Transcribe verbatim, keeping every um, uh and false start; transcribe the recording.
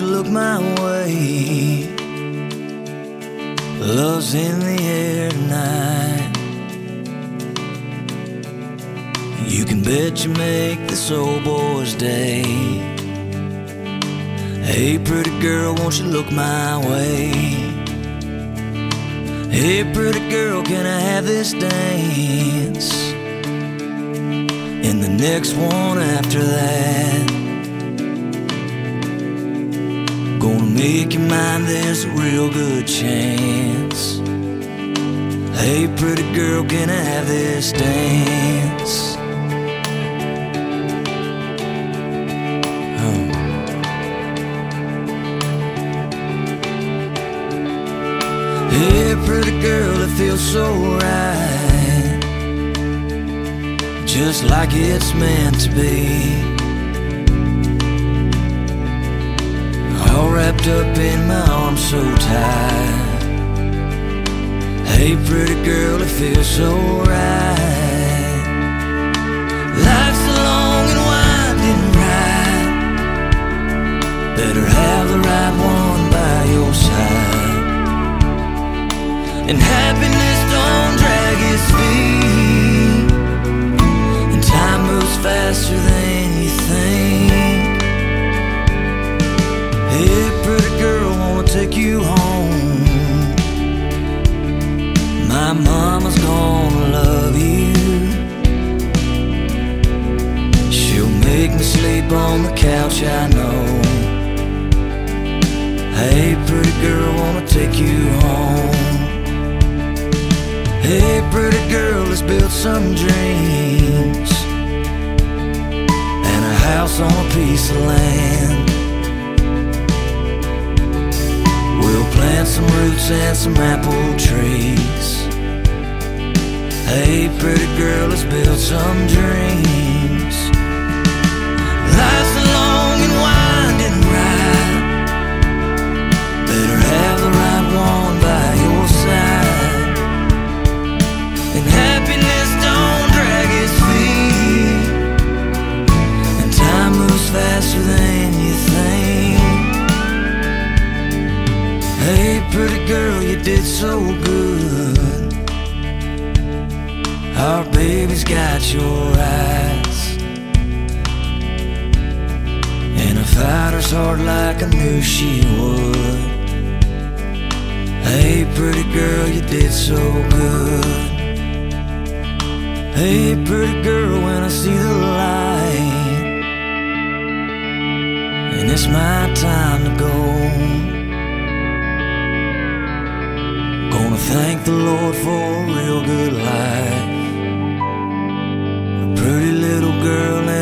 won't you look my way? Love's in the air tonight. You can bet you make this old boy's day. Hey, pretty girl, won't you look my way? Hey, pretty girl, can I have this dance? And the next one after that. Gonna make you mine, there's a real good chance. Hey, pretty girl, can I have this dance? Oh. Hey, pretty girl, it feels so right, just like it's meant to be. All wrapped up in my arms so tight. Hey, pretty girl, it feels so right. Life's a long and winding ride. Better have the right one by your side. And happiness don't drag its feet. And time moves faster than you think. Hey, pretty girl, wanna take you home. My mama's gonna love you. She'll make me sleep on the couch, I know. Hey, pretty girl, wanna take you home. Hey, pretty girl, let's build some dreams and a house on a piece of land. Plant some roots and some apple trees. Hey, pretty girl, let's build some dreams. Life's a long and winding ride. Better have the right one by your side. And happiness don't drag its feet. And time moves faster than you think. Hey, pretty girl, you did so good. Our baby's got your eyes, and I fight her hard like I knew she would. Hey, pretty girl, you did so good. Hey, pretty girl, when I see the light, and it's my time to go. Gonna thank the Lord for a real good life, a pretty little girl and